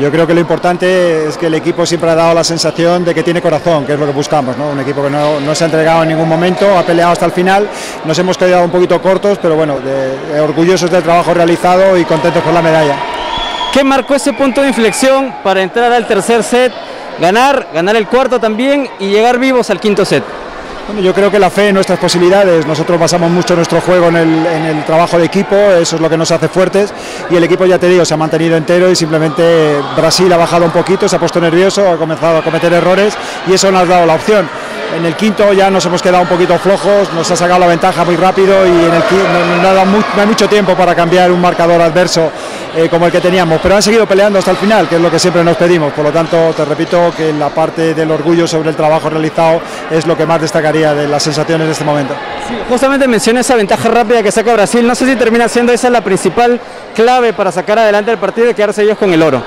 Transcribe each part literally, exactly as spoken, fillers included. Yo creo que lo importante es que el equipo siempre ha dado la sensación de que tiene corazón, que es lo que buscamos, ¿no? Un equipo que no, no se ha entregado en ningún momento, ha peleado hasta el final, nos hemos quedado un poquito cortos, pero bueno, de, de orgullosos del trabajo realizado y contentos por la medalla. ¿Qué marcó ese punto de inflexión para entrar al tercer set, ganar, ganar el cuarto también y llegar vivos al quinto set? Bueno, yo creo que la fe en nuestras posibilidades, nosotros basamos mucho nuestro juego en el, en el trabajo de equipo, eso es lo que nos hace fuertes y el equipo, ya te digo, se ha mantenido entero y simplemente Brasil ha bajado un poquito, se ha puesto nervioso, ha comenzado a cometer errores y eso nos ha dado la opción. En el quinto ya nos hemos quedado un poquito flojos, nos ha sacado la ventaja muy rápido y en el quinto, no, no, no, no hay mucho tiempo para cambiar un marcador adverso eh, como el que teníamos, pero han seguido peleando hasta el final, que es lo que siempre nos pedimos, por lo tanto te repito que la parte del orgullo sobre el trabajo realizado es lo que más destacaría de las sensaciones de este momento. Sí, justamente mencioné esa ventaja rápida que saca Brasil, no sé si termina siendo esa la principal clave para sacar adelante el partido y quedarse ellos con el oro.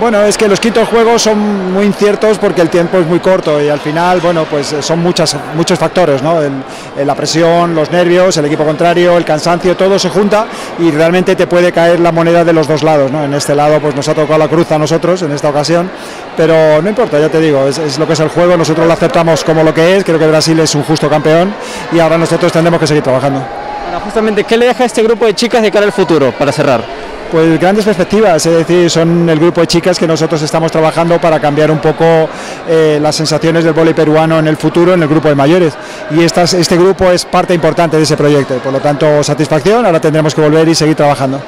Bueno, es que los quintos juegos son muy inciertos porque el tiempo es muy corto y al final, bueno, pues son muchas, muchos factores, ¿no? El, el, la presión, los nervios, el equipo contrario, el cansancio, todo se junta y realmente te puede caer la moneda de los dos lados, ¿no? En este lado pues nos ha tocado la cruz a nosotros en esta ocasión, pero no importa, ya te digo, es, es lo que es el juego, nosotros lo aceptamos como lo que es, creo que Brasil es un justo campeón y ahora nosotros tendremos que seguir trabajando. Bueno, justamente, ¿qué le deja a este grupo de chicas de cara al futuro, para cerrar? Pues grandes perspectivas, es decir, son el grupo de chicas que nosotros estamos trabajando para cambiar un poco eh, las sensaciones del vóley peruano en el futuro en el grupo de mayores y estas, este grupo es parte importante de ese proyecto, por lo tanto satisfacción, ahora tendremos que volver y seguir trabajando.